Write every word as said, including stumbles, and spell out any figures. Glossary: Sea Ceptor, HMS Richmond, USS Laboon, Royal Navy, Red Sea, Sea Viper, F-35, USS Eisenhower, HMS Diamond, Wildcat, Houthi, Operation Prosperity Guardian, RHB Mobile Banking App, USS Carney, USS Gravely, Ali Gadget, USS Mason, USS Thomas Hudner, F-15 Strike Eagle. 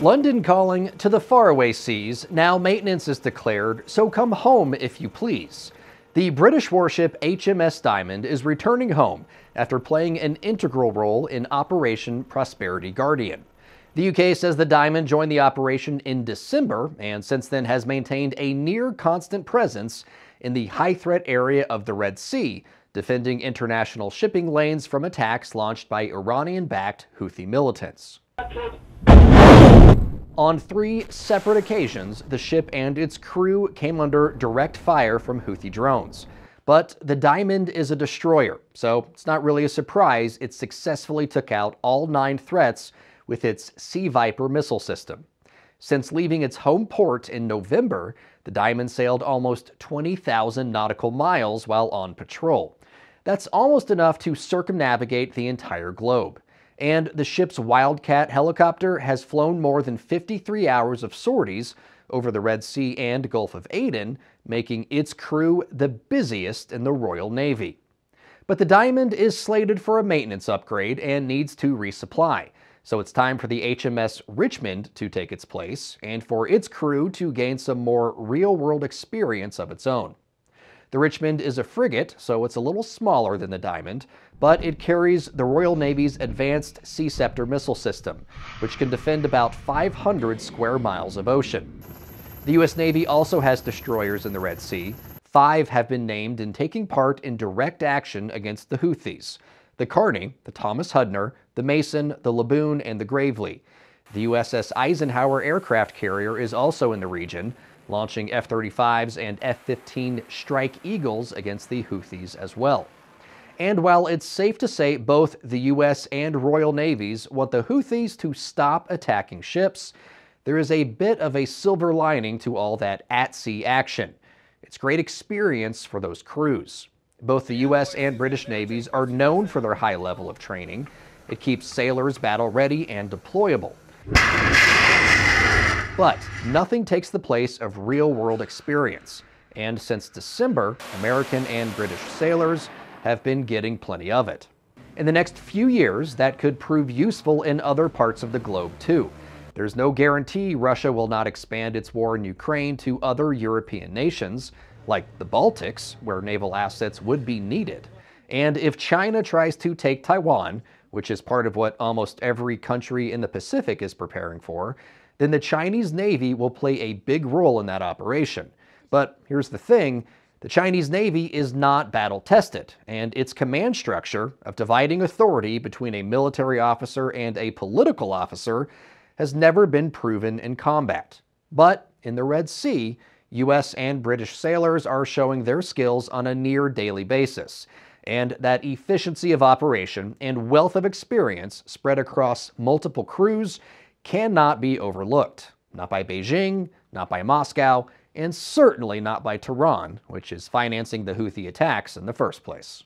London calling to the faraway seas, now maintenance is declared, so come home if you please. The British warship H M S Diamond is returning home after playing an integral role in Operation Prosperity Guardian. The U K says the Diamond joined the operation in December and since then has maintained a near constant presence in the high-threat area of the Red Sea, defending international shipping lanes from attacks launched by Iranian-backed Houthi militants. On three separate occasions, the ship and its crew came under direct fire from Houthi drones. But the Diamond is a destroyer, so it's not really a surprise it successfully took out all nine threats with its Sea Viper missile system. Since leaving its home port in November, the Diamond sailed almost twenty thousand nautical miles while on patrol. That's almost enough to circumnavigate the entire globe. And the ship's Wildcat helicopter has flown more than fifty-three hours of sorties over the Red Sea and Gulf of Aden, making its crew the busiest in the Royal Navy. But the Diamond is slated for a maintenance upgrade and needs to resupply. So it's time for the H M S Richmond to take its place and for its crew to gain some more real-world experience of its own. The Richmond is a frigate, so it's a little smaller than the Diamond, but it carries the Royal Navy's advanced Sea Ceptor missile system, which can defend about five hundred square miles of ocean. The U S Navy also has destroyers in the Red Sea. Five have been named in taking part in direct action against the Houthis: the Carney, the Thomas Hudner, the Mason, the Laboon, and the Gravely. The U S S Eisenhower aircraft carrier is also in the region, launching F thirty-fives and F fifteen Strike Eagles against the Houthis as well. And while it's safe to say both the U S and Royal Navies want the Houthis to stop attacking ships, there is a bit of a silver lining to all that at-sea action. It's great experience for those crews. Both the U S and British navies are known for their high level of training. It keeps sailors battle-ready and deployable. But nothing takes the place of real-world experience, and since December, American and British sailors have been getting plenty of it. In the next few years, that could prove useful in other parts of the globe too. There's no guarantee Russia will not expand its war in Ukraine to other European nations, like the Baltics, where naval assets would be needed. And if China tries to take Taiwan, which is part of what almost every country in the Pacific is preparing for, then the Chinese Navy will play a big role in that operation. But here's the thing, the Chinese Navy is not battle-tested, and its command structure of dividing authority between a military officer and a political officer has never been proven in combat. But in the Red Sea, U S and British sailors are showing their skills on a near-daily basis, and that efficiency of operation and wealth of experience spread across multiple crews cannot be overlooked. Not by Beijing, not by Moscow, and certainly not by Tehran, which is financing the Houthi attacks in the first place.